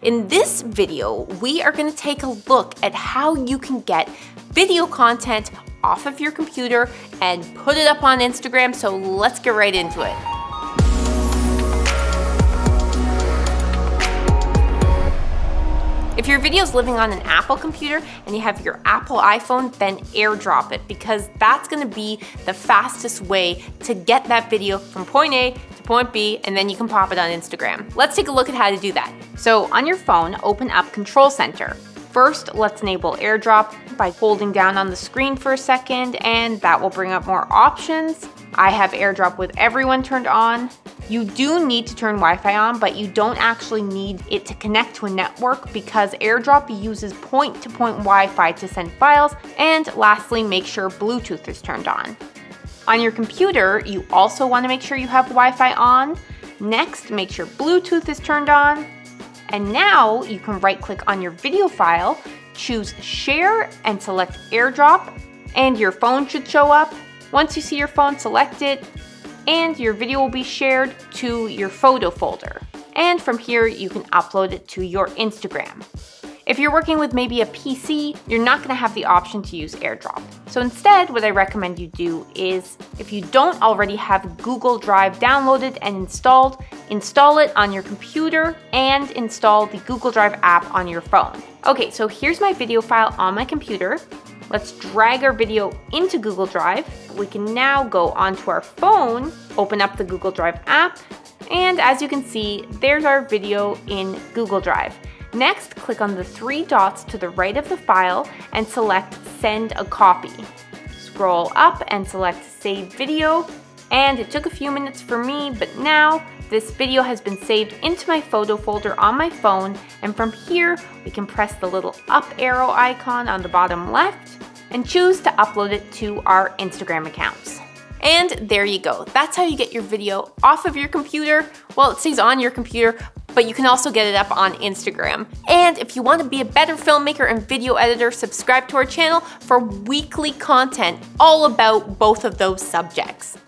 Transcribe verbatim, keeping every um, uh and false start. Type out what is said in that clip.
In this video, we are going to take a look at how you can get video content off of your computer and put it up on Instagram, so let's get right into it. If your video is living on an Apple computer and you have your Apple iPhone, then AirDrop it, because that's going to be the fastest way to get that video from point A to point B, and then you can pop it on Instagram. Let's take a look at how to do that. So on your phone, open up Control Center. First, let's enable AirDrop by holding down on the screen for a second, and that will bring up more options. I have AirDrop with everyone turned on. You do need to turn Wi-Fi on, but you don't actually need it to connect to a network because AirDrop uses point-to-point Wi-Fi to send files. And lastly, make sure Bluetooth is turned on. On your computer, you also want to make sure you have Wi-Fi on. Next, make sure Bluetooth is turned on. And now you can right-click on your video file, choose Share, and select AirDrop, and your phone should show up. Once you see your phone, select it, and your video will be shared to your photo folder. And from here, you can upload it to your Instagram. If you're working with maybe a P C, you're not gonna have the option to use AirDrop. So instead, what I recommend you do is, if you don't already have Google Drive downloaded and installed, install it on your computer and install the Google Drive app on your phone. Okay, so here's my video file on my computer. Let's drag our video into Google Drive. We can now go onto our phone, open up the Google Drive app, and as you can see, there's our video in Google Drive. Next, click on the three dots to the right of the file and select Send a Copy. Scroll up and select Save Video, and it took a few minutes for me, but now this video has been saved into my photo folder on my phone, and from here, we can press the little up arrow icon on the bottom left and choose to upload it to our Instagram accounts. And there you go. That's how you get your video off of your computer. Well, it stays on your computer, but you can also get it up on Instagram. And if you want to be a better filmmaker and video editor, subscribe to our channel for weekly content all about both of those subjects.